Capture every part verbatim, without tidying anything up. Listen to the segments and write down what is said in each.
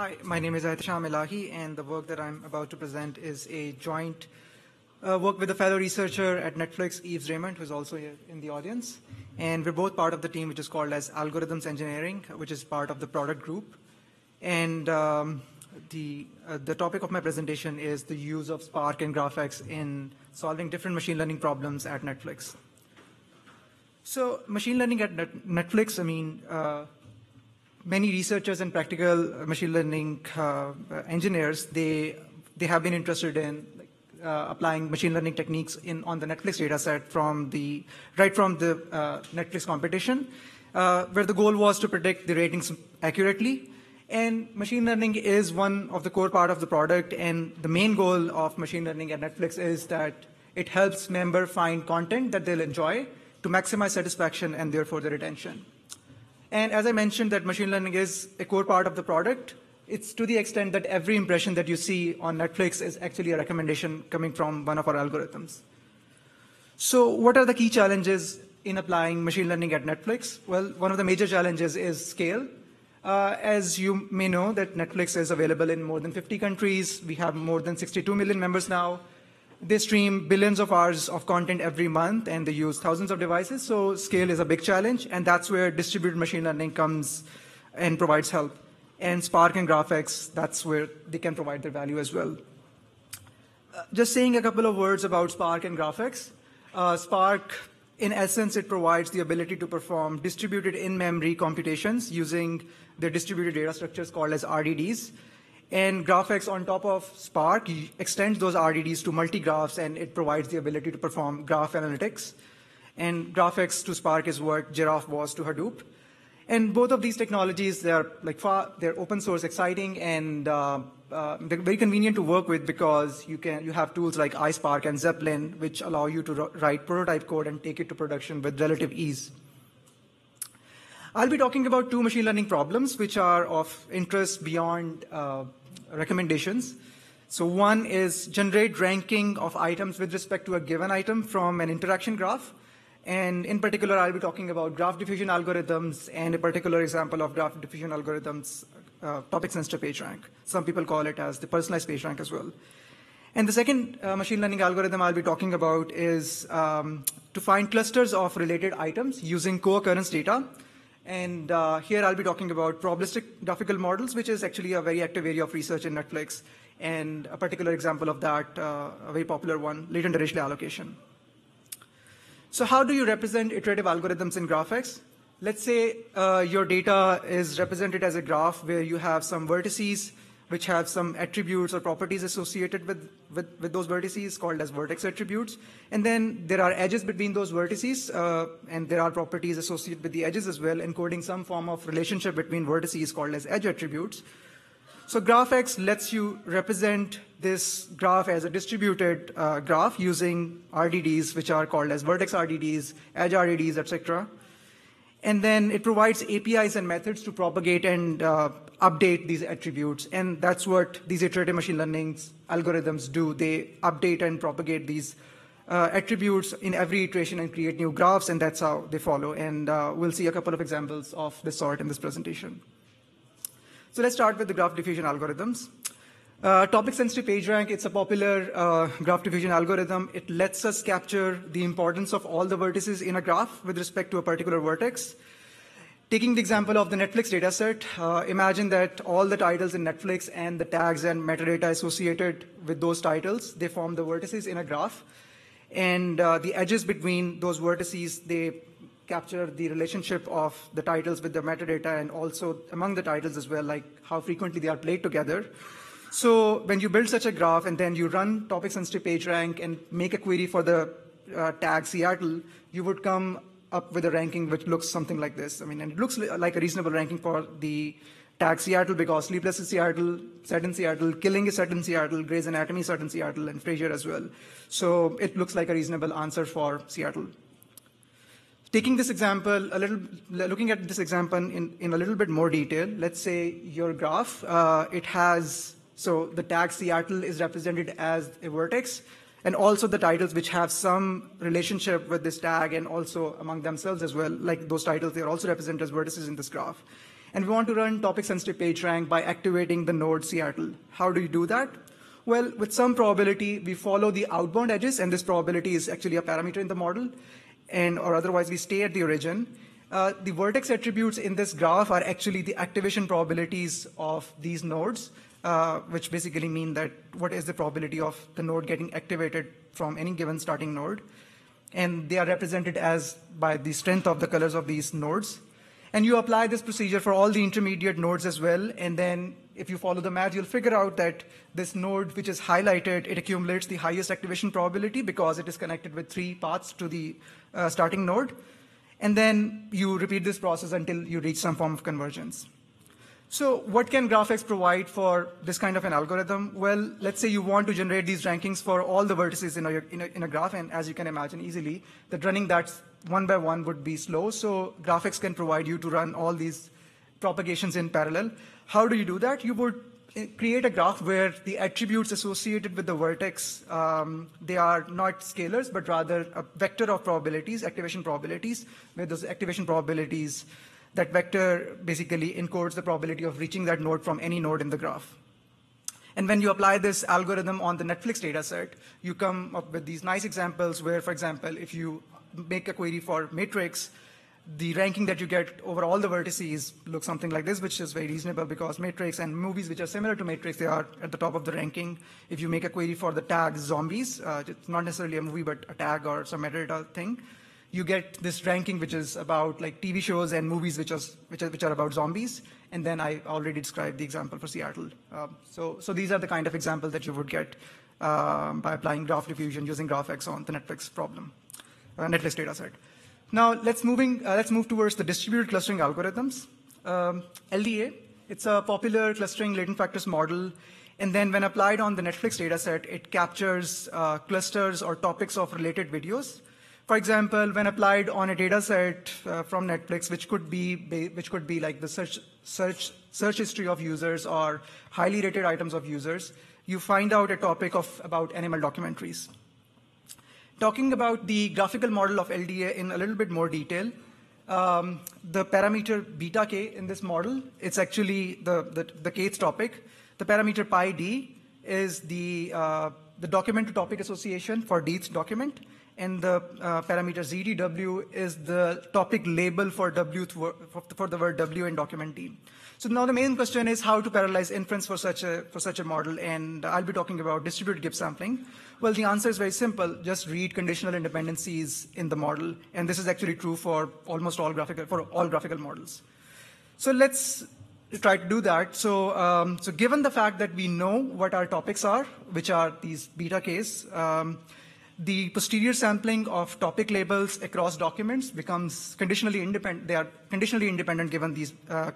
Hi, my name is Ehtsham Elahi, and the work that I'm about to present is a joint uh, work with a fellow researcher at Netflix, Yves Raymond, who's also here in the audience. And we're both part of the team, which is called as Algorithms Engineering, which is part of the product group. And um, the, uh, the topic of my presentation is the use of Spark and GraphX in solving different machine learning problems at Netflix. So machine learning at Net Netflix, I mean, uh, many researchers and practical machine learning uh, engineers, they they have been interested in like, uh, applying machine learning techniques in on the Netflix data set from the right from the uh, Netflix competition, uh, where the goal was to predict the ratings accurately. And machine learning is one of the core part of the product, and the main goal of machine learning at Netflix is that it helps members find content that they'll enjoy to maximize satisfaction and therefore the retention. And as I mentioned, that machine learning is a core part of the product. It's to the extent that every impression that you see on Netflix is actually a recommendation coming from one of our algorithms. So what are the key challenges in applying machine learning at Netflix? Well, one of the major challenges is scale. Uh, as you may know, that Netflix is available in more than fifty countries. We have more than sixty-two million members now. They stream billions of hours of content every month, and they use thousands of devices, so scale is a big challenge, and that's where distributed machine learning comes and provides help. And Spark and GraphX, that's where they can provide their value as well. Uh, just saying a couple of words about Spark and GraphX. Uh, Spark, in essence, it provides the ability to perform distributed in-memory computations using the distributed data structures called as R D Ds. And GraphX on top of Spark extends those R D Ds to multi-graphs, and it provides the ability to perform graph analytics. And GraphX to Spark is what Giraffe was to Hadoop. And both of these technologies, they are like far, they're open source, exciting, and uh, uh, they're very convenient to work with because you can you have tools like iSpark and Zeppelin, which allow you to write prototype code and take it to production with relative ease. I'll be talking about two machine learning problems which are of interest beyond uh, recommendations. So one is generate ranking of items with respect to a given item from an interaction graph. And in particular, I'll be talking about graph diffusion algorithms and a particular example of graph diffusion algorithms, uh, topic sensitive PageRank. Some people call it as the personalized PageRank as well. And the second uh, machine learning algorithm I'll be talking about is um, to find clusters of related items using co-occurrence data. And uh, here I'll be talking about probabilistic graphical models, which is actually a very active area of research in Netflix. And a particular example of that, uh, a very popular one, latent Dirichlet allocation. So how do you represent iterative algorithms in GraphX? Let's say uh, your data is represented as a graph where you have some vertices, which have some attributes or properties associated with, with, with those vertices called as vertex attributes. And then there are edges between those vertices, uh, and there are properties associated with the edges as well, encoding some form of relationship between vertices called as edge attributes. So GraphX lets you represent this graph as a distributed uh, graph using R D Ds, which are called as vertex R D Ds, edge R D Ds, et cetera. And then it provides A P Is and methods to propagate and uh, update these attributes. And that's what these iterative machine learning algorithms do. They update and propagate these uh, attributes in every iteration and create new graphs, and that's how they follow. And uh, we'll see a couple of examples of this sort in this presentation. So let's start with the graph diffusion algorithms. Uh, Topic-sensitive PageRank, it's a popular uh, graph diffusion algorithm. It lets us capture the importance of all the vertices in a graph with respect to a particular vertex. Taking the example of the Netflix dataset, uh, imagine that all the titles in Netflix and the tags and metadata associated with those titles, they form the vertices in a graph. And uh, the edges between those vertices, they capture the relationship of the titles with the metadata and also among the titles as well, like how frequently they are played together. So when you build such a graph and then you run topic-sensitive PageRank and make a query for the uh, tag Seattle, you would come up with a ranking which looks something like this. I mean, and it looks like a reasonable ranking for the tag Seattle because Sleepless is Seattle, Set in Seattle, Killing is Set in Seattle, Grey's Anatomy is Set in Seattle, and Frasier as well. So it looks like a reasonable answer for Seattle. Taking this example, a little, looking at this example in, in a little bit more detail, let's say your graph, uh, it has So the tag Seattle is represented as a vertex, and also the titles which have some relationship with this tag and also among themselves as well, like those titles, they're also represented as vertices in this graph. and we want to run topic-sensitive PageRank by activating the node Seattle. How do you do that? Well, with some probability, we follow the outbound edges, and this probability is actually a parameter in the model, and or otherwise we stay at the origin. Uh, the vertex attributes in this graph are actually the activation probabilities of these nodes, uh, which basically mean that what is the probability of the node getting activated from any given starting node. And they are represented as by the strength of the colors of these nodes. And you apply this procedure for all the intermediate nodes as well, and then if you follow the math, you'll figure out that this node which is highlighted, it accumulates the highest activation probability because it is connected with three paths to the uh, starting node. And then you repeat this process until you reach some form of convergence. So what can GraphX provide for this kind of an algorithm? Well, let's say you want to generate these rankings for all the vertices in a, in a, in a graph, and as you can imagine easily, that running that one by one would be slow, so GraphX can provide you to run all these propagations in parallel. How do you do that? You would create a graph where the attributes associated with the vertex, um, they are not scalars, but rather a vector of probabilities, activation probabilities, where those activation probabilities, that vector basically encodes the probability of reaching that node from any node in the graph. And when you apply this algorithm on the Netflix data set, you come up with these nice examples where, for example, if you make a query for matrix, the ranking that you get over all the vertices looks something like this, which is very reasonable because Matrix and movies which are similar to Matrix, they are at the top of the ranking. If you make a query for the tag zombies, uh, it's not necessarily a movie, but a tag or some metadata thing, you get this ranking which is about like T V shows and movies which are, which are, which are about zombies. And then I already described the example for Seattle. Um, so, so these are the kind of examples that you would get um, by applying graph diffusion using GraphX on the Netflix problem, uh, Netflix data set. Now, let's, moving, uh, let's move towards the distributed clustering algorithms. Um, L D A, it's a popular clustering latent factors model, and then when applied on the Netflix dataset, it captures uh, clusters or topics of related videos. For example, when applied on a dataset uh, from Netflix, which could be, which could be like the search, search, search history of users or highly rated items of users, you find out a topic of about animal documentaries. Talking about the graphical model of L D A in a little bit more detail, um, the parameter beta k in this model, it's actually the, the, the kth topic. The parameter pi d is the, uh, the document to topic association for dth document, and the uh, parameter zdw is the topic label for, w for the word w in document d. So now the main question is how to parallelize inference for such a, for such a model, and I'll be talking about distributed Gibbs sampling. Well, the answer is very simple. Just read conditional independencies in the model, and this is actually true for almost all graphical for all graphical models. So let's try to do that. So, um, so given the fact that we know what our topics are, which are these beta k's, um, the posterior sampling of topic labels across documents becomes conditionally independent. They are conditionally independent given these. Uh,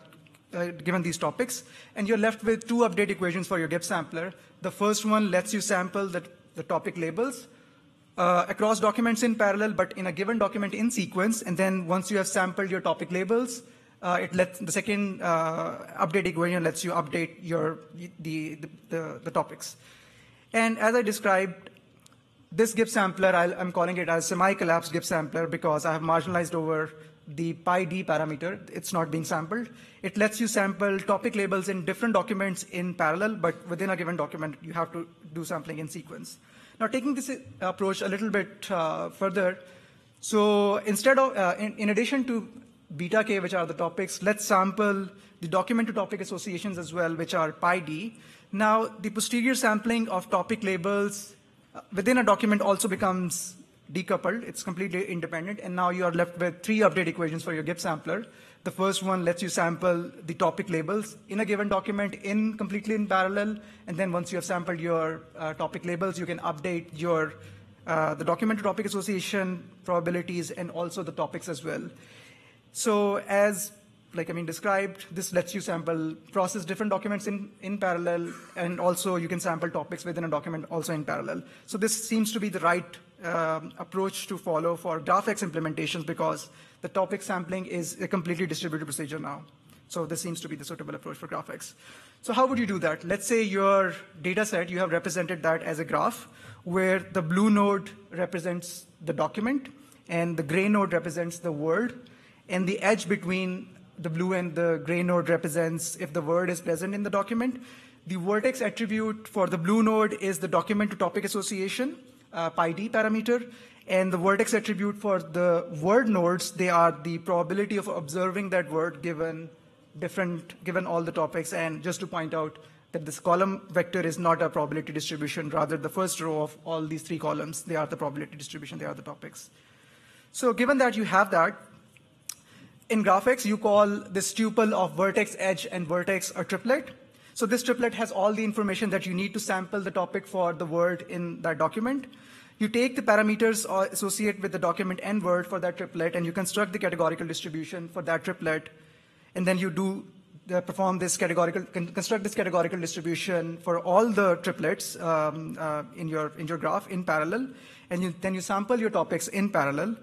Uh, given these topics, and you're left with two update equations for your Gibbs sampler. The first one lets you sample the, the topic labels uh, across documents in parallel, but in a given document in sequence, and then once you have sampled your topic labels, uh, it lets, the second uh, update equation lets you update your, the, the, the, the topics. And as I described, this Gibbs sampler, I'll, I'm calling it as semi-collapsed Gibbs sampler because I have marginalized over the pi d parameter, it's not being sampled. It lets you sample topic labels in different documents in parallel, but within a given document, you have to do sampling in sequence. Now, taking this approach a little bit uh, further, so instead of, uh, in, in addition to beta k, which are the topics, let's sample the document to topic associations as well, which are pi d. Now, the posterior sampling of topic labels within a document also becomes decoupled, it's completely independent, and now you are left with three update equations for your Gibbs sampler. The first one lets you sample the topic labels in a given document in completely in parallel, and then once you have sampled your uh, topic labels, you can update your uh, the document to topic association probabilities and also the topics as well. So as like I mean described, this lets you sample, process different documents in, in parallel, and also you can sample topics within a document also in parallel. So this seems to be the right Um, approach to follow for GraphX implementations because the topic sampling is a completely distributed procedure now. So this seems to be the suitable approach for GraphX. So how would you do that? Let's say your data set, you have represented that as a graph where the blue node represents the document and the gray node represents the world, and the edge between the blue and the gray node represents if the word is present in the document. The vertex attribute for the blue node is the document to topic association, uh, PyD parameter, and the vertex attribute for the word nodes, they are the probability of observing that word given different, given all the topics. And just to point out that this column vector is not a probability distribution, rather the first row of all these three columns, they are the probability distribution, they are the topics. So given that you have that, in GraphX, you call this tuple of vertex, edge, and vertex a triplet. So this triplet has all the information that you need to sample the topic for the word in that document. You take the parameters associated with the document and word for that triplet, and you construct the categorical distribution for that triplet, and then you do the, perform this categorical, construct this categorical distribution for all the triplets um, uh, in your in your graph in parallel, and you, then you sample your topics in parallel.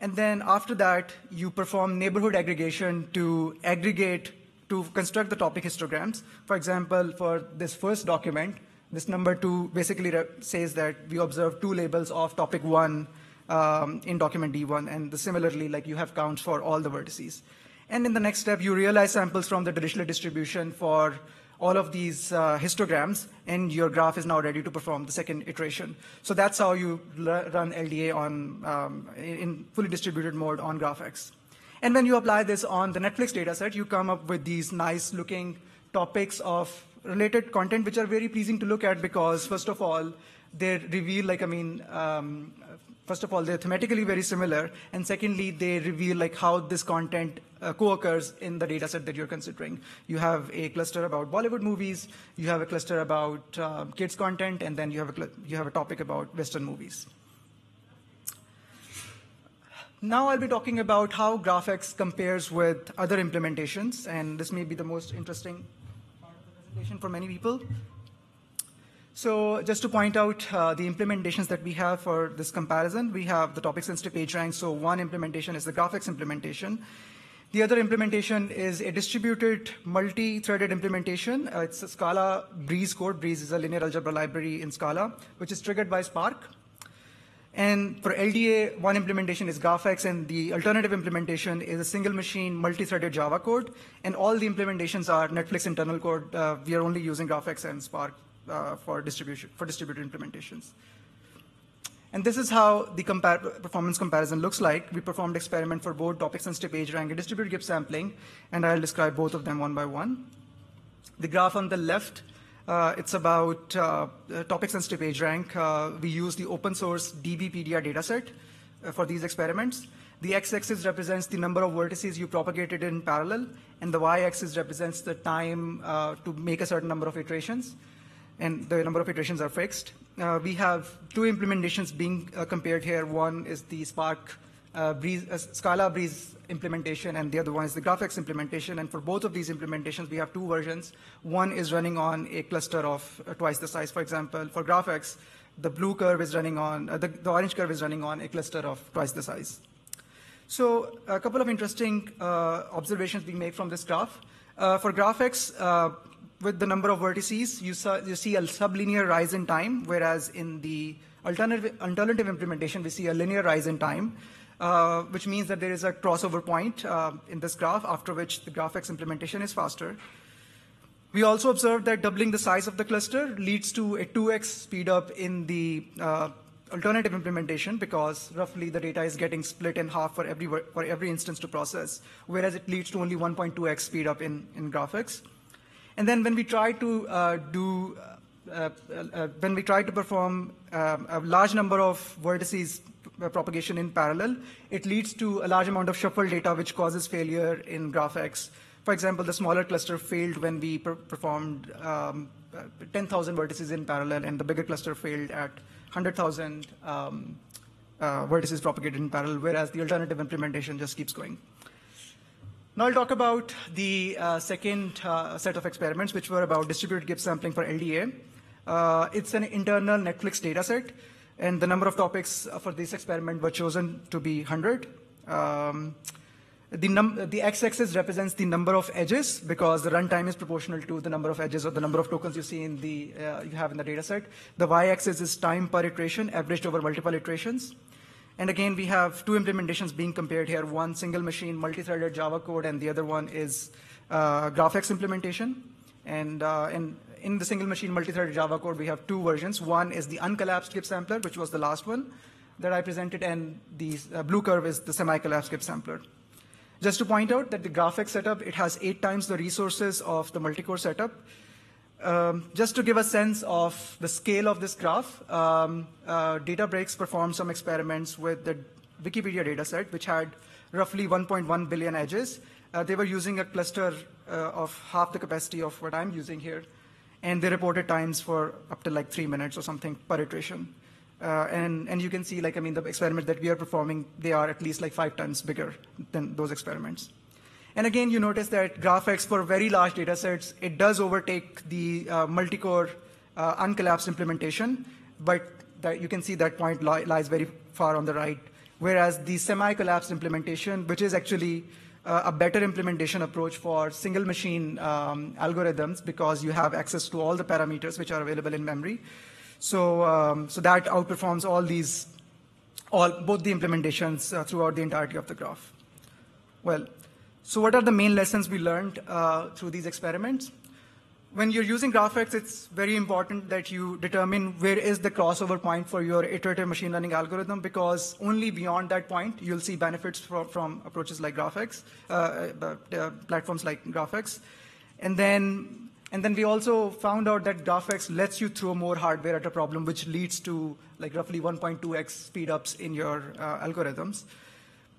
And then after that, you perform neighborhood aggregation to aggregate, to construct the topic histograms. For example, for this first document, this number two basically says that we observe two labels of topic one um, in document D one, and the, similarly, like you have counts for all the vertices. And in the next step, you realize samples from the Dirichlet distribution for all of these uh, histograms, and your graph is now ready to perform the second iteration. So that's how you run L D A on, um, in fully distributed mode on GraphX. And when you apply this on the Netflix dataset, you come up with these nice looking topics of related content, which are very pleasing to look at because, first of all, they reveal, like, I mean, um, first of all, they're thematically very similar, and secondly, they reveal like how this content uh, co-occurs in the data set that you're considering. You have a cluster about Bollywood movies, you have a cluster about uh, kids content, and then you have a, you have a topic about Western movies. Now I'll be talking about how GraphX compares with other implementations, and this may be the most interesting part of the presentation for many people. So just to point out uh, the implementations that we have for this comparison, we have the topic sensitive PageRank. So one implementation is the GraphX implementation. The other implementation is a distributed multi-threaded implementation. Uh, it's a Scala Breeze code. Breeze is a linear algebra library in Scala, which is triggered by Spark. And for L D A, one implementation is GraphX, and the alternative implementation is a single machine, multi-threaded Java code. And all the implementations are Netflix internal code. Uh, we are only using GraphX and Spark uh, for distribution, for distributed implementations. And this is how the compar performance comparison looks like. We performed experiment for both topic-sensitive PageRank and distributed Gibbs sampling, and I'll describe both of them one by one. The graph on the left, Uh, it's about uh, topic-sensitive PageRank. Uh, we use the open-source DBpedia dataset uh, for these experiments. The x-axis represents the number of vertices you propagated in parallel, and the y-axis represents the time uh, to make a certain number of iterations, and the number of iterations are fixed. Uh, we have two implementations being uh, compared here. One is the Spark uh, Breeze, uh, Scala Breeze implementation, and the other one is the GraphX implementation. And for both of these implementations, we have two versions. One is running on a cluster of uh, twice the size. For example, for GraphX, the blue curve is running on, uh, the, the orange curve is running on a cluster of twice the size. So a couple of interesting uh, observations we make from this graph. Uh, for GraphX, uh, with the number of vertices, you, you see a sublinear rise in time, whereas in the alternative, alternative implementation, we see a linear rise in time. Uh, which means that there is a crossover point uh, in this graph, after which the GraphX implementation is faster. We also observed that doubling the size of the cluster leads to a two x speed up in the uh, alternative implementation, because roughly the data is getting split in half for every, for every instance to process, whereas it leads to only one point two x speed up in, in GraphX. And then when we try to uh, do, uh, uh, uh, when we try to perform uh, a large number of vertices propagation in parallel, it leads to a large amount of shuffled data, which causes failure in GraphX. For example, the smaller cluster failed when we per performed um, ten thousand vertices in parallel, and the bigger cluster failed at one hundred thousand um, uh, vertices propagated in parallel, whereas the alternative implementation just keeps going. Now I'll talk about the uh, second uh, set of experiments, which were about distributed Gibbs sampling for L D A. Uh, it's an internal Netflix dataset, and the number of topics for this experiment were chosen to be one hundred. Um, the, the x-axis represents the number of edges, because the runtime is proportional to the number of edges or the number of tokens you see in the uh, you have in the data set. The y-axis is time per iteration averaged over multiple iterations. And again, we have two implementations being compared here, one single machine, multi-threaded Java code, and the other one is uh, GraphX implementation. And, uh, and in the single machine, multi-threaded Java code, we have two versions. One is the uncollapsed Gibbs sampler, which was the last one that I presented, and the uh, blue curve is the semi-collapsed Gibbs sampler. Just to point out that the GraphX setup, it has eight times the resources of the multi-core setup. Um, just to give a sense of the scale of this graph, um, uh, Databricks performed some experiments with the Wikipedia dataset, which had roughly one point one billion edges. Uh, they were using a cluster uh, of half the capacity of what I'm using here, and they reported times for up to like three minutes or something per iteration. Uh, and, and you can see, like, I mean, the experiments that we are performing, they are at least like five times bigger than those experiments. And again, you notice that GraphX, for very large data sets, it does overtake the uh, multi-core uh, uncollapsed implementation, but that you can see that point li lies very far on the right, whereas the semi-collapsed implementation, which is actually uh, a better implementation approach for single machine um, algorithms, because you have access to all the parameters which are available in memory. So, um, so that outperforms all these, all both the implementations uh, throughout the entirety of the graph. Well. So what are the main lessons we learned uh, through these experiments? When you're using GraphX, it's very important that you determine where is the crossover point for your iterative machine learning algorithm, because only beyond that point, you'll see benefits from, from approaches like GraphX, uh, uh, platforms like GraphX. And then, and then we also found out that GraphX lets you throw more hardware at a problem, which leads to like roughly one point two X speedups in your uh, algorithms.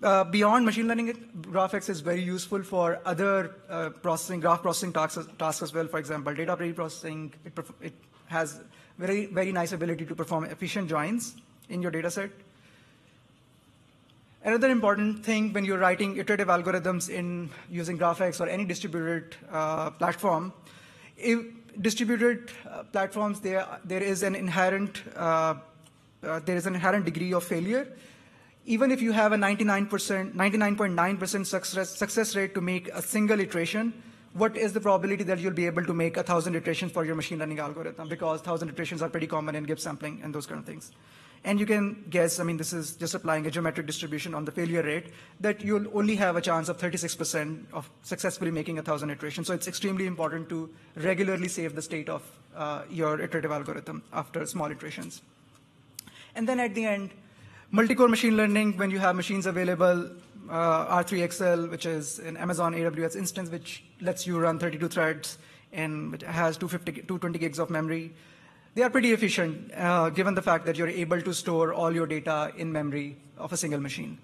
Uh, beyond machine learning, GraphX is very useful for other uh, processing, graph processing tasks, tasks as well. For example, data pre-processing, it, it has very, very nice ability to perform efficient joins in your data set. Another important thing when you're writing iterative algorithms in using GraphX or any distributed uh, platform, if distributed uh, platforms, there, there is an inherent, uh, uh, there is an inherent degree of failure. Even if you have a ninety-nine point nine percent success, success rate to make a single iteration, what is the probability that you'll be able to make one thousand iterations for your machine learning algorithm? Because one thousand iterations are pretty common in Gibbs sampling and those kind of things. And you can guess, I mean, this is just applying a geometric distribution on the failure rate, that you'll only have a chance of thirty-six percent of successfully making one thousand iterations. So it's extremely important to regularly save the state of uh, your iterative algorithm after small iterations. And then at the end, multi-core machine learning, when you have machines available, uh, R three X L, which is an Amazon A W S instance, which lets you run thirty-two threads and which has two hundred twenty gigs of memory, they are pretty efficient, uh, given the fact that you're able to store all your data in memory of a single machine.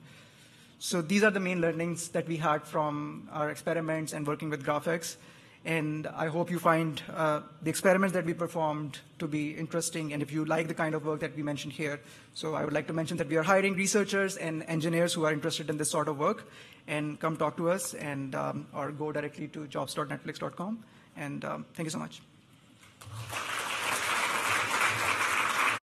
So these are the main learnings that we had from our experiments and working with GraphX. And I hope you find uh, the experiments that we performed to be interesting, and if you like the kind of work that we mentioned here. So I would like to mention that we are hiring researchers and engineers who are interested in this sort of work, and come talk to us, and um, or go directly to jobs dot netflix dot com. And um, thank you so much.